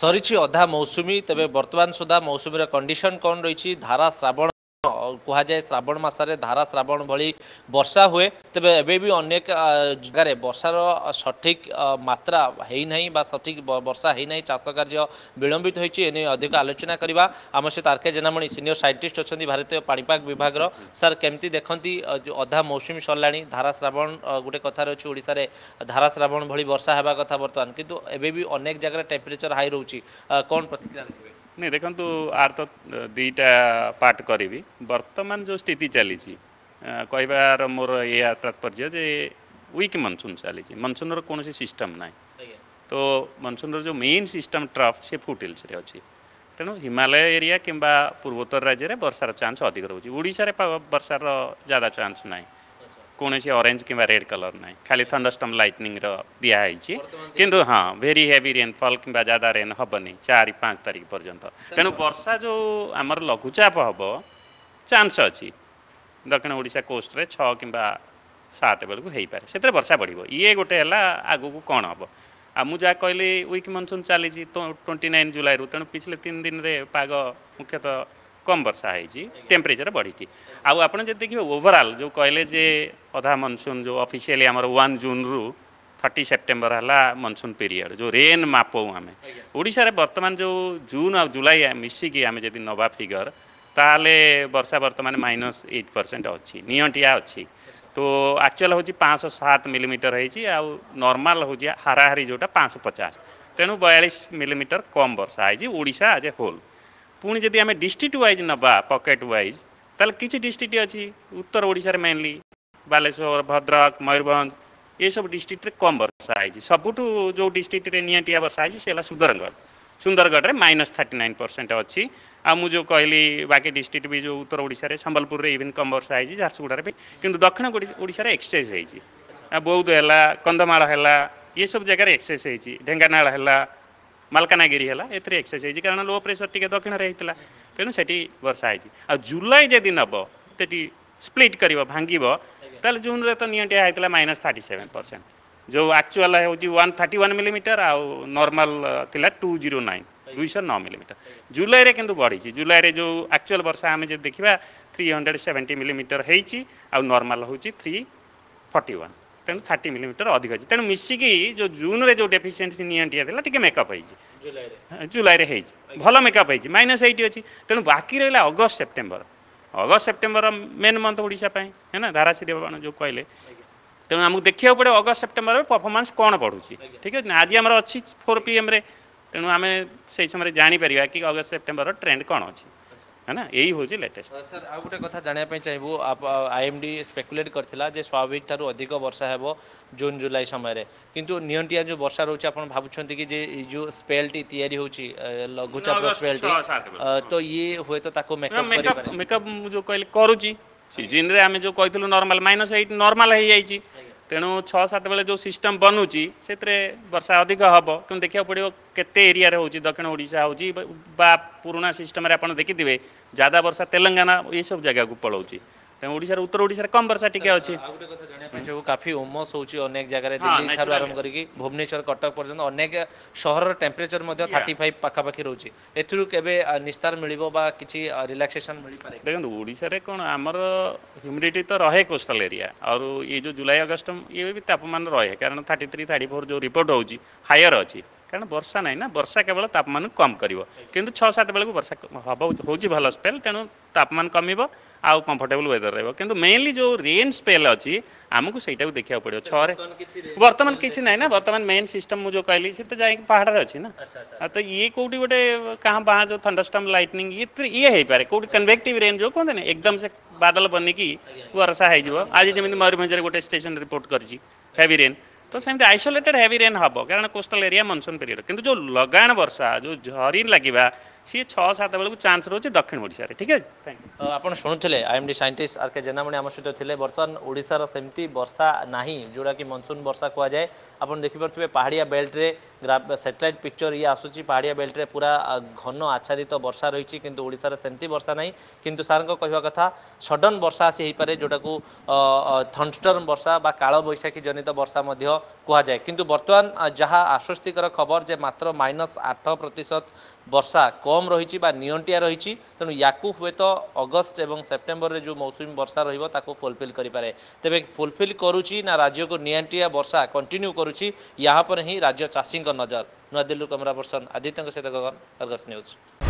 सरी अधा मौसुमी तेज बर्तमान सुधा मौसुमीर कंडीशन कौन रही धारा श्रावण कह जाए श्रावण मसारे धारा श्रावण भली वर्षा हुए तेज एवं अनेक जगार वर्षार सठिक मात्रा होना सठिक वर्षा होना चाष कार्य विलंबित होने अधिक आलोचना करवा आम सहित आरके जेनामणी सीनियर साइंटिस्ट अच्छा भारतीय पाणीपाग विभाग सर केमती देखती अधा मौसुमी सरला धारा श्रावण गोटे कथार अच्छी ओडार धारा श्रावण भली वर्षा होगा कथा बर्तमान कितु एवं अनेक जगह टेम्परेचर हाई रोचे कौन प्रतिक्रिया नहीं देखु आर तो दीटा पार्ट करी वर्तमान जो स्थिति चली कहार मोर यह तात्पर्य जे वीक मनसून चली मनसून रो कौन सिस्टम ना तो मनसून रो जो मेन सिस्टम ट्रफ से फुटहिल्स अच्छी तेणु हिमालय एरिया कि पूर्वोत्तर राज्य में वर्षार चान्स अधिक रोचे ओडिशा वर्षार ज्यादा चान्स ना कौन से ऑरेंज कि रेड कलर ना खाली थंडरस्टॉर्म लाइटनिंग दिखाई किंतु हाँ वेरी हेवी रेनफॉल कि ज्यादा रेन हेनी 4-5 तारीख पर्यंत तेणु वर्षा जो आमर लघुचाप हे चान्स अच्छी दक्षिण ओडिशा कोस्ट रे 6 कि 7 बेलू हो पाए से वर्षा बढ़ ये गोटे आगू को कौन हम आ मुझे कहली वीक मनसून चली 29 जुलाई तेणु पिछले 3 दिन पाग मुख्यतः कम वर्षा होती टेम्परेचर बढ़ी आपड़ जब देखिए ओवरऑल जो कहले जे अधा मनसून जो ऑफिशियली आमर 1 जून रु 30 सेप्टेम्बर है मनसून पीरियड जो रेन मापू आम ओडिशा बर्तमान जो जून आ जुलाई मिसिकी आम जब नवा फिगर ताले वर्षा बर्तमान -8% अच्छी नियंटिया अच्छी तो एक्चुअल हूँ 507 मिलीमीटर नॉर्मल हूँ हाराहारी जोटा 550 तेणु 42 मिलीमीटर कम वर्षा ओडिशा एज ए होल पुणी जदि आम डिस्ट्रिक्ट वाइज नवा पकेट वाइज ताल किसी डिस्ट्रिक्ट अच्छी उत्तर ओडिशा मेनली बालेश्वर भद्रक मयूरभंज ये सब डिस्ट्रिक्ट कम वर्षा है सबुठ जो डिस्ट्रिक्ट निटिया वर्षा है सुंदरगढ़ -39% अच्छी आ मुझे कहली बाकी डिस्ट्रिक्ट भी जो उत्तर ओडिशा रे संबलपुर रे इवन कम वर्षा है झारसुगुड़ा भी किंतु दक्षिण ओडिशा रे एक्सेस है बौद्ध है कंधमाल है ये सब जगह एक्सेस है ढेंगानाल है मलकानगिरी है एक्सेस है कारण लो प्रेसर टी दक्षिण होता तेणु से वर्षा है जुलाई जदि नब से स्प्लिट कर भांग जून रे तो निटिया होता -37% जो एक्चुअल हूँ 131 मिलीमीटर आउ नॉर्मल थिला 209 209 मिलीमीटर जुलाई रे किंतु बढ़ी जुलाई जो एक्चुअल वर्षा आम जब देखा 370 मिलीमीटर हो नॉर्मल हूँ 341 तेणु 30 मिलीमीटर अधिक अच्छी तेणु मिसिकी जो जून रे जो डेफिसीयसी निटिया मेकअप हो जुलाई भल मेकअप हो -8 अच्छी तेणु बाकी रहा August September main month Odisha पाई है ना धारा श्रावण जो कहले तेणु आमको देखा पड़े अगस्ट सेप्टेम्बर परफॉर्मेंस कौन बढ़ूँ ठीक है आज आम अच्छी 4 PM तेणु आम से समय जापर कि अगस्ट सेप्टेम्बर ट्रेंड कौन अच्छी है ना यही हूँ लेटेस्ट सर आ गोटे कथा जानापी चाहूँ IMD स्पेकुलेट करथिला जे स्वाभाविक ठारू अधिक वर्षा हेबो जून जुलाई समय किंतु नियंटिया जो वर्षा रोचे आप भावुंट कि जो स्पेलटी तैयारी होची लघुचाप स्पेलटी तो ये हुए तो ताको मेकअप जो कहले करूची सीजन रे आमे जो कहितलु नॉर्मल -8 नॉर्मल हो जाइए तेणु 6-7 बेले जो सिस्टम बनुची से वर्षा अधिक हम क्योंकि देखा पड़ो केते एरिया हो दक्षिण ओडिशा हो पुराणा सिस्टम आप देखिथे ज्यादा वर्षा तेलंगाना ये सब जगह को पलाऊँगी ओडिशा उत्तर ओडिशा कम वर्षा टी अच्छे काफी उमस होनेक जगह दिल्ली ठार आरंभ कर भुवनेश्वर कटक पर्यटन अनेक सहर टेम्परेचर 35 पखापाखि रोचे एथुरु केबे निस्तार मिलिबो बा किछि रिलैक्सेशन मिल पारे देखो ओडिशा रे कोन हमर ह्यूमिडिटी तो रहे कोस्टल एरिया और ये जो जुलाई अगस्त ये भी तापमान रहे कारण 33-34 जो रिपोर्ट होउची हायर अछि कारण वर्षा ना ना वर्षा केवल तापमान कम करिवो किंतु 6-7 बेलू वर्षा होउची भल स्पेल तेणु तापमान कमिवो आउ कंफर्टेबल वेदर रहबो किंतु मेनली जो रेन स्पेल अच्छी आमको सहीटा को देखा पड़ो 6 बर्तमान किसी ना ना बर्तमान मेन सिस्टम मुझे कहली सी तो जाए पहाड़ अच्छी ना तो ये कौटी गोटे कहाँ बाँ जो थंडरस्टॉर्म लाइटनिंग ये पारे कौटी कन्वेक्टिव रेन जो कहते हैं एकदम से बादल बनिकी वर्षा हो आज जमी मयूरभंज गोटे स्टेशन रिपोर्ट करजी हेवी रेन तो सेमती आइसोलेटेड हेवी रेन हम कारण कोस्टल एरिया मनसून पीरियड किंतु जो लगाण वर्षा जो झरी लगे सी 6-7 बेलू चान्स रोचे दक्षिण ओडिशा ठीक है। आपड़ शुणुले आईएमडी साइंटिस्ट आर के जेनामणी आम सहित थे। बर्तमान ओडिशार सेमती वर्षा ना जोटा कि मनसून वर्षा कह जाए आप देखिपे पहाड़िया बेल्ट में सैटेलाइट पिक्चर ये आसूसी पहाड़िया बेल्ट में पूरा घन आच्छादित वर्षा रही कि ओडिशार सेमती वर्षा ना कि सार कहवा कथा सडन वर्षा आसी पारे जोटा को थंडस्टर्म वर्षा बा काल बैशाखी जनित वर्षा कह जाए कि बर्तमान जहाँ आश्वस्तिकर खबर जे मात्र -8% वर्षा कम रही निंटिया रही तेणु या हे तो अगस्त और सेप्टेम्बर में जो मौसुमी वर्षा रही फुलफिल करे तेरे फुलफिल करुच्ची ना राज्य को निंटिया वर्षा कंटिन्यू करुच्ची यहाँ पर ही राज्य चाषी नजर। नुआ दिल्ली कैमरा पर्सन आदित्य सहित अर्गस न्यूज।